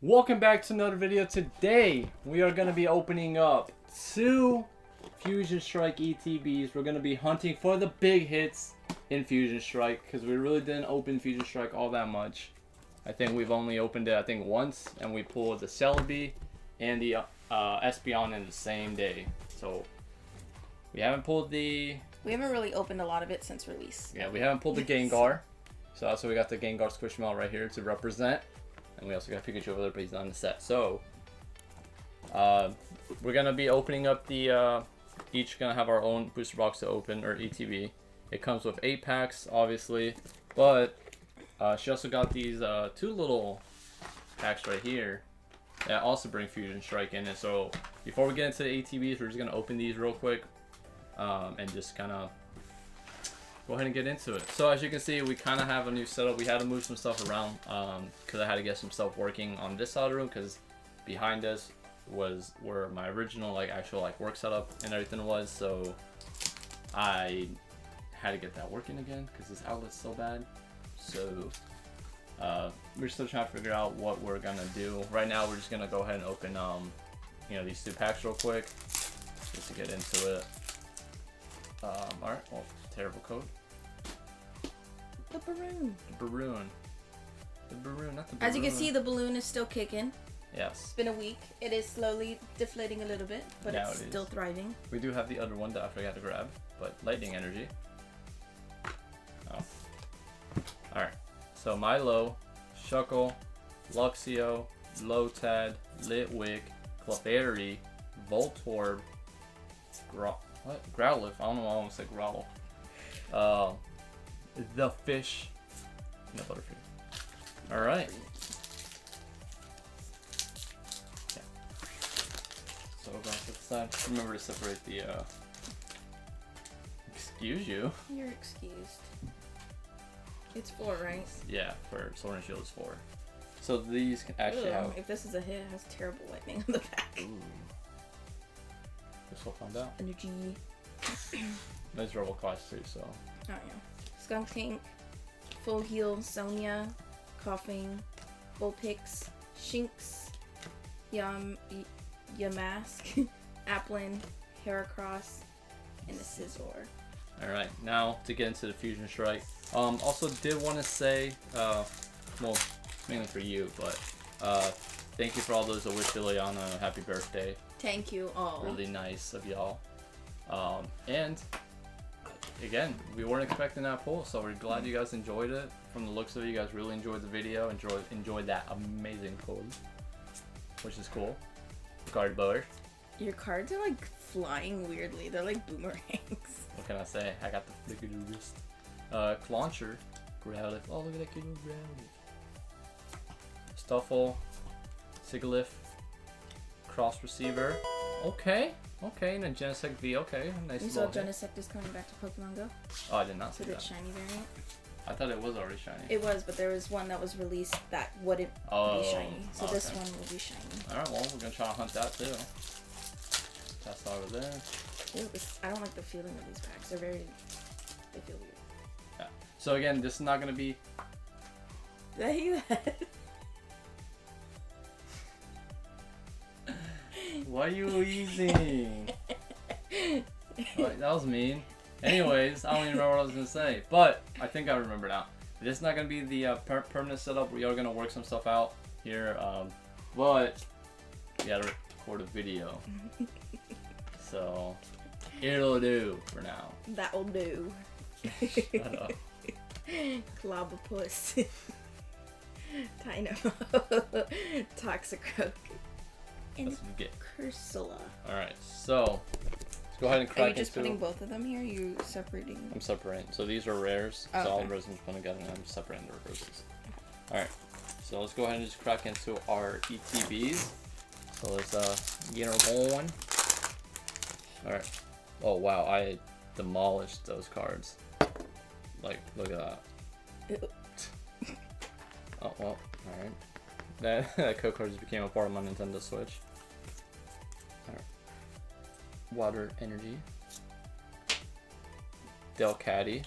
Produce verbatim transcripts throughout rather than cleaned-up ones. Welcome back to another video. Today we are going to be opening up two Fusion Strike E T Bs. We're going to be hunting for the big hits in Fusion Strike because we really didn't open Fusion Strike all that much. I think we've only opened it I think once, and we pulled the Celebi and the uh, Espeon in the same day. So we haven't pulled the... We haven't really opened a lot of it since release. Yeah, we haven't pulled the Gengar. So that's why we got the Gengar Squishmallow right here to represent. And we also got Pikachu over there, but he's not on the set. So, uh, we're going to be opening up the, uh, each going to have our own booster box to open, or E T B. It comes with eight packs, obviously. But, uh, she also got these, uh, two little packs right here that also bring Fusion Strike in it. So, before we get into the E T Bs, we're just going to open these real quick. Um, and just kind of go ahead and get into it. So as you can see, we kind of have a new setup. We had to move some stuff around because um, I had to get some stuff working on this side of the room, because behind us was where my original like actual like work setup and everything was. So I had to get that working again because this outlet's so bad. So uh, we're still trying to figure out what we're gonna do. Right now we're just gonna go ahead and open um, you know, these two packs real quick just to get into it. Um, alright, well, terrible code. The balloon. The balloon. The balloon, not the balloon. As you can see, the balloon is still kicking. Yes. It's been a week. It is slowly deflating a little bit, but yeah, it's it still thriving. We do have the other one that I forgot to grab, but lightning energy. Oh. Alright, so Milo, Shuckle, Luxio, Lotad, Litwick, Clefairy, Voltorb, Grot. What? Growlithe. I don't know why I almost said Growl. Uh, the fish. No, Butterfree. Alright. Yeah. So we're going to put this on. Remember to separate the, uh... Excuse you. You're excused. It's four, right? Yeah, for Sword and Shield is four. So these can actually Ooh, have... If this is a hit, it has terrible lightning on the back. Ooh. We'll find out. Energy. That's Rebel Class too, so. Oh, yeah. Skunk Tank, Full Heal, Sonya, Coughing, Vulpix, Shinx, Yum, Yamask, Applin, Heracross, and a Scizor. Alright, now to get into the Fusion Strike. Um, also, did want to say, uh, well, mainly for you, but uh, thank you for all those that wish Liliana happy birthday. Thank you all. Really nice of y'all. Um, and again, we weren't expecting that poll, so we're glad you guys enjoyed it. From the looks of it, you guys really enjoyed the video, enjoyed enjoyed that amazing poll, which is cool. Card board. Your cards are like flying weirdly. They're like boomerangs. What can I say? I got the flickadoo wrist. Uh, Clauncher, Growlithe. Oh, look at that cute little Growlithe. Stuffle, Sigilif. Cross receiver. Okay. Okay, and a Genesect V. Okay, nice. You saw Genesect is coming back to Pokemon Go? Oh, I did not see that. With its shiny variant. I thought it was already shiny. It was, but there was one that was released that wouldn't oh, be shiny. So okay. This one will be shiny. Alright, well, we're going to try to hunt that too. That's all over there. Ew, this, I don't like the feeling of these packs. They're very... They feel weird. Yeah. So again, this is not going to be... Did I hear that? Why are you wheezing? Well, that was mean. Anyways, I don't even remember what I was going to say. But I think I remember now. This is not going to be the uh, per permanent setup. We are going to work some stuff out here. Um, but we got to record a video. So it'll do for now. That'll do. Shut up. Clobopus. Dynamo. Toxicroak. And that's what you get. Corsola. Alright, so let's go ahead and crack. Are you just putting both of them here? Are you separating? I'm separating. So these are rares. Oh, so okay. All the rares I'm just putting together, and I'm separating the reverses. Alright, so let's go ahead and just crack into our E T Bs. So let's uh, get her going. Alright. Oh wow, I demolished those cards. Like, look at that. Oh well, alright. That, that code card just became a part of my Nintendo Switch. Alright. Water energy. Delcaddy.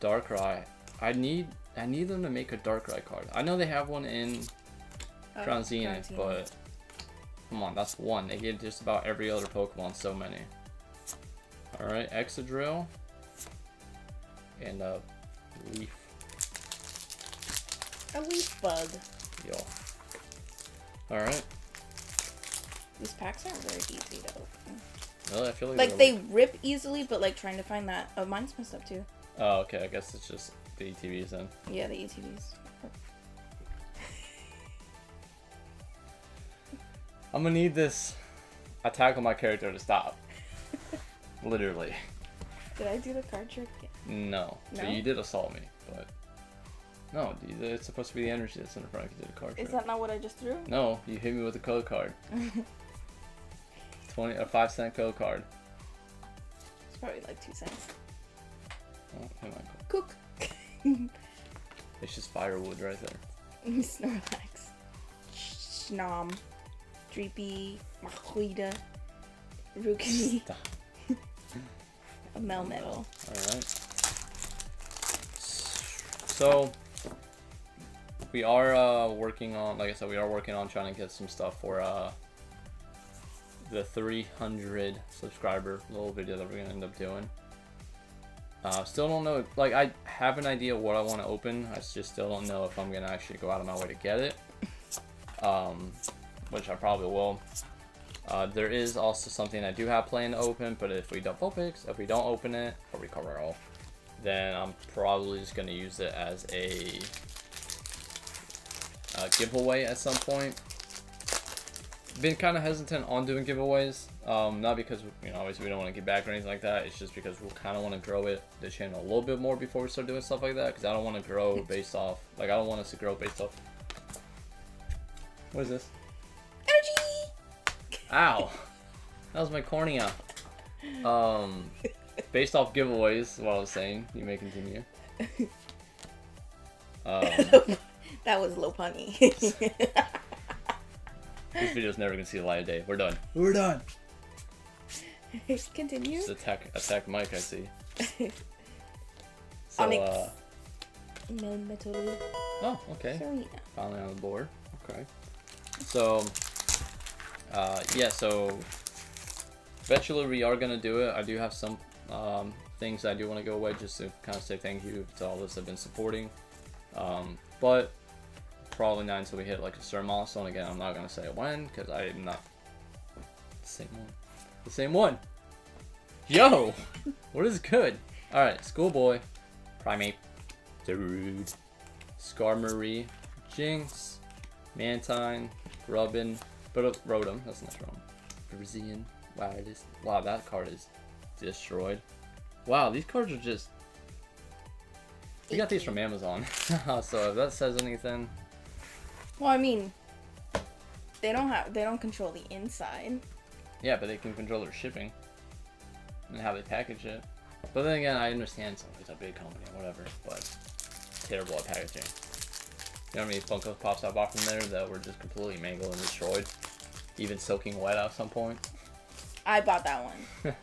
Darkrai. I need I need them to make a Darkrai card. I know they have one in oh, Crown Zenith, but come on, that's one. They get just about every other Pokemon, so many. Alright, Exadrill. And a leaf. A leaf bug. Yo. Alright. These packs aren't very easy to open. Really? I feel like, like they work. Rip easily, but like trying to find that. Oh, mine's messed up too. Oh, okay. I guess it's just the E T Bs then. Yeah, the E T Bs. I'm gonna need this attack on my character to stop. Literally. Did I do the card trick? No. No? So you did assault me, but... No, dude, it's supposed to be the energy that's in the front of you did a card trick. Is that not what I just threw? No, you hit me with a code card. twenty a five cent code card. It's probably like two cents. Oh, hey, Michael. Cook! It's just firewood right there. Snorlax. Snom. Dreepy. Mahuida. Rookidee. Melmetal. Alright. So, we are uh, working on, like I said, we are working on trying to get some stuff for uh, the three hundred subscriber little video that we're going to end up doing. Uh, still don't know, like I have an idea what I want to open, I just still don't know if I'm going to actually go out of my way to get it. Um, which I probably will. Uh, there is also something I do have planned to open, but if we don't Vulpix, if we don't open it, or we cover it all, then I'm probably just going to use it as a, a giveaway at some point. Been kind of hesitant on doing giveaways, um, not because, you know, obviously we don't want to get back or anything like that, it's just because we kind of want to grow it, the channel a little bit more before we start doing stuff like that, because I don't want to grow based off, like I don't want us to grow based off, what is this? Ow, that was my cornea. Um, based off giveaways, what I was saying. You may continue. Um, that was low punny. This video's never gonna see the light of day. We're done. We're done. Continue. Just attack, attack Mike. I see. So, Onyx. Uh, Melmetal. Oh, okay. So, yeah. Finally on the board. Okay. So. Uh, yeah, so eventually we are going to do it. I do have some um, things I do want to go away just to kind of say thank you to all those that have been supporting. Um, but probably not until we hit like a certain milestone. Again, I'm not going to say when because I am not the same one. The same one. Yo, what is good? All right, Schoolboy, Primeape, Dude, Skarmory, Jinx, Mantine, Grubbin. But Rotom, that's not wrong. Brazilian. Wow, it is. Wow, that card is destroyed. Wow, these cards are just. We got these from Amazon, so if that says anything. Well, I mean, they don't have, they don't control the inside. Yeah, but they can control their shipping and how they package it. But then again, I understand it's a big company, or whatever. But terrible at packaging. You know how many Funko Pops I bought from there that were just completely mangled and destroyed? Even soaking wet at some point. I bought that one.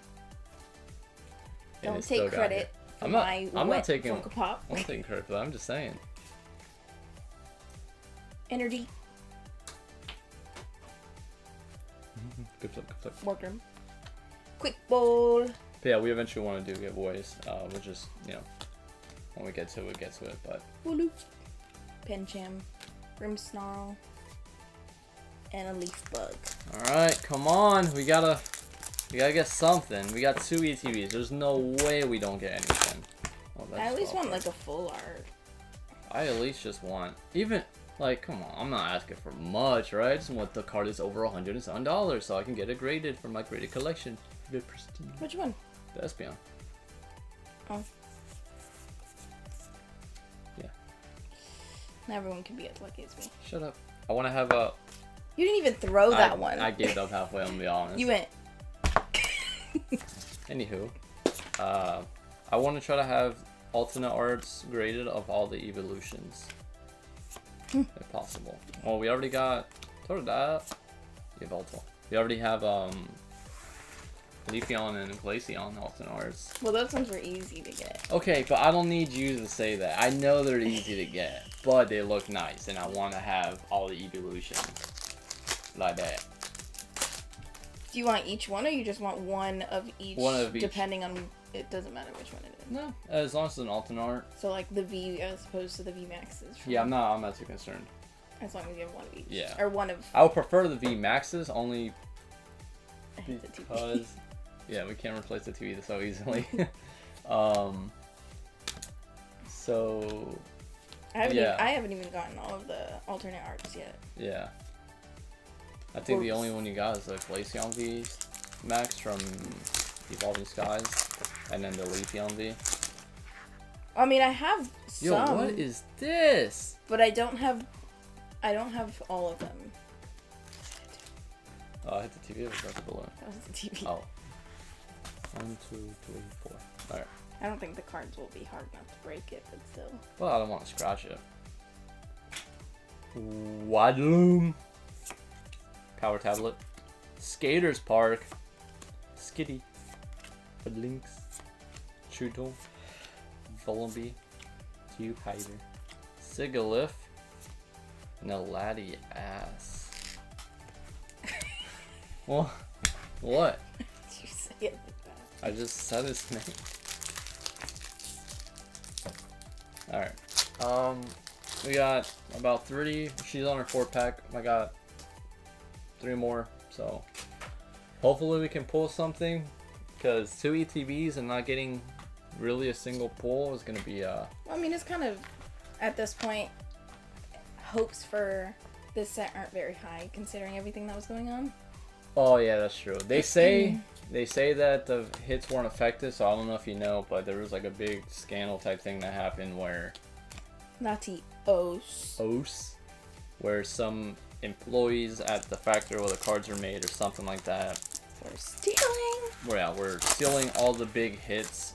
Don't take credit for my wet Funko Pop. I'm not taking credit for that. I'm just saying. Energy. Good flip, good flip. Workroom. Quick bowl. But yeah, we eventually want to do giveaways. Uh, we'll just, you know, when we get to it, we get to it. But. Woo-loo. Pincham, Grimmsnarl, and a leaf bug. All right, come on, we gotta, we gotta get something. We got two E T Bs. There's no way we don't get anything. Oh, I at least want like a full art. I at least just want, even like, come on, I'm not asking for much, right? I just want the card is over one hundred and seven dollars, so I can get it graded for my graded collection. Which one? The Espeon. Oh. Everyone can be as lucky as me. Shut up. I want to have a... You didn't even throw that I, one. I gave up halfway, I'm going to be honest. You went... Anywho. Uh, I want to try to have alternate arts graded of all the evolutions. If possible. Well, we already got... Totodile. Evolto. We already have, um... Leafeon and Glaceon often are. Well, those ones were easy to get. Okay, but I don't need you to say that. I know they're easy to get, but they look nice, and I want to have all the evolutions like that. Do you want each one, or you just want one of each? One of each. Depending on, it doesn't matter which one it is. No, as long as it's an alternate art. So like the V as opposed to the V Maxes. Yeah, I'm not. I'm not too concerned. As long as you have one of each. Yeah. Or one of. I would prefer the V Maxes only. I hate the two Vs. Because. Yeah, we can't replace the T V so easily. um, so, I haven't, yeah. even, I haven't even gotten all of the alternate arts yet. Yeah. I think Oops. the only one you got is the Glaceon V Max from Evolving Skies, and then the Leafeon V. I mean, I have some. Yo, what is this? But I don't have, I don't have all of them. Oh, I hit the T V. It was right below. That was the T V. Oh. One, two, three, four. All right. I don't think the cards will be hard enough to break it, but still. Well, I don't want to scratch it. Wadloom. Power Tablet. Skaters Park. Skitty. Blinks. Chutel. Volumbi. Cube Hider. Sigilif. And a Latios ass. Well, what? You say it. I just said his name. Alright. Um, we got about three. She's on her four pack. I got three more. So hopefully we can pull something. Because two E T Bs and not getting really a single pull is going to be... Uh, well, I mean, it's kind of, at this point, hopes for this set aren't very high considering everything that was going on. Oh, yeah, that's true. They say... They say that the hits weren't effective, so I don't know if you know, but there was like a big scandal type thing that happened where... Latios. Os. Where some employees at the factory where the cards are made or something like that. We're stealing. Well, yeah, we're stealing all the big hits.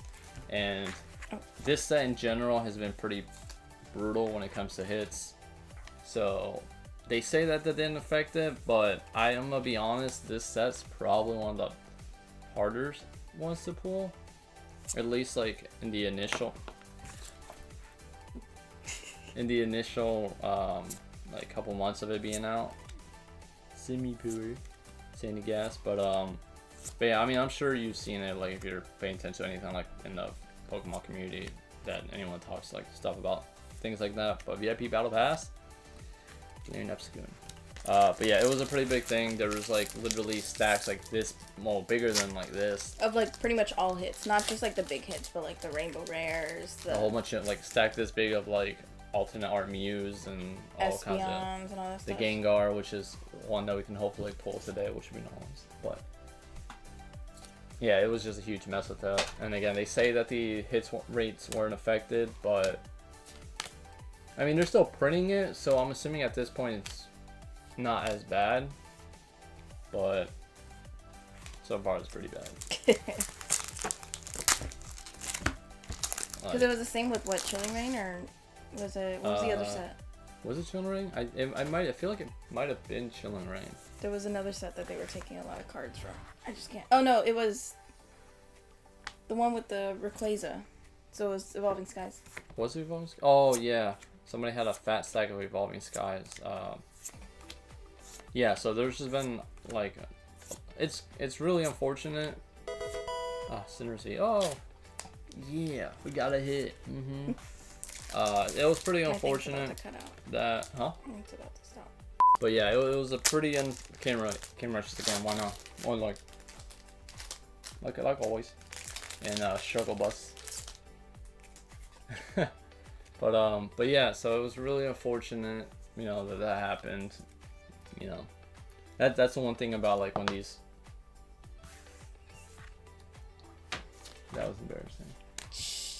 And oh. this set in general has been pretty brutal when it comes to hits. So... They say that that didn't affect it, but I am going to be honest, this set's probably one of the harder ones to pull. At least like in the initial, in the initial um, like couple months of it being out. Semi poo, sandy gas, but um, but yeah, I mean, I'm sure you've seen it, like if you're paying attention to anything like in the Pokemon community that anyone talks like stuff about things like that. But V I P Battle Pass, clearing up soon. Uh, but yeah, it was a pretty big thing. There was like literally stacks like this, well, bigger than like this. Of like pretty much all hits, not just like the big hits, but like the rainbow rares. The... A whole bunch of like stack this big of like alternate art Mews and all Espeons kinds of. And all that stuff. The Gengar, which is one that we can hopefully pull today, which would be nice. But yeah, it was just a huge mess with that. And again, they say that the hits rates weren't affected, but I mean, they're still printing it, so I'm assuming at this point it's not as bad, but so far it's pretty bad. Because like, it was the same with what, Chilling Reign, or was it? What was uh, the other set? Was it Chilling Reign? I it, I might I feel like it might have been Chilling Reign. There was another set that they were taking a lot of cards from. I just can't. Oh no, it was the one with the Rayquaza. So it was Evolving Skies. Was it Evolving Skies? Oh yeah, somebody had a fat stack of Evolving Skies. Um, Yeah, so there's just been like, it's it's really unfortunate. Ah, Synergy. Oh, yeah, we got a hit. Mm-hmm. uh, it was pretty unfortunate that, huh? It's about to stop. But yeah, it, it was a pretty un camera camera just again. Why not? Or like, like like always, and uh, struggle bus. but um, but yeah, so it was really unfortunate, you know, that that happened. You know, that that's the one thing about like when these. That was embarrassing.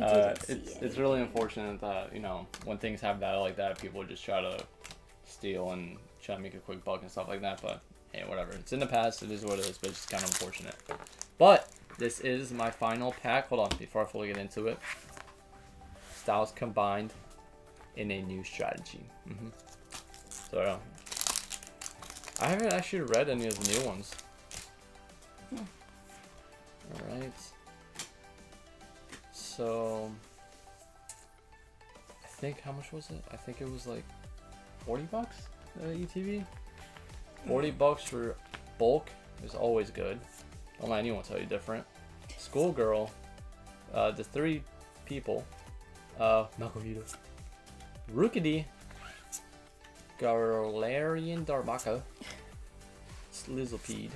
uh, it's it's really unfortunate that, you know, when things have that like that, people just try to steal and try to make a quick buck and stuff like that. But hey, whatever. It's in the past. It is what it is. But it's kind of unfortunate. But this is my final pack. Hold on, before I fully get into it. Styles combined in a new strategy. Mm-hmm. So, I haven't actually read any of the new ones. Alright. So I think, how much was it? I think it was like forty bucks uh, E T V. forty bucks for bulk is always good. Don't let anyone tell you different. Schoolgirl, uh, the three people, uh, Melmetal, Rookidee, Galarian Darumaka, Slizzlepede,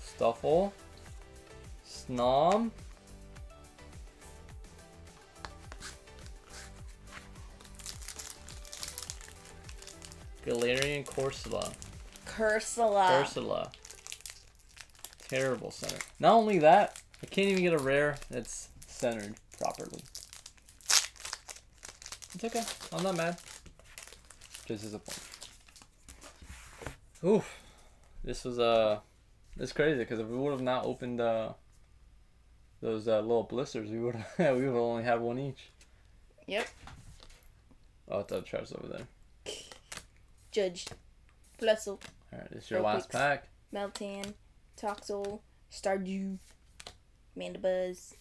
Stuffle, Snom, Galarian Corsola. Corsola. Corsola. Terrible center. Not only that, I can't even get a rare that's centered properly. It's okay. I'm not mad. Just disappointed. Oof. This was, uh, it's crazy, because if we would have not opened, uh, those, uh, little blisters, we would have we would only have one each. Yep. Oh, that trash over there. Judge. Flussel. Alright, this is your last pack. Meltan, Toxel, Stardew, Mandibuzz.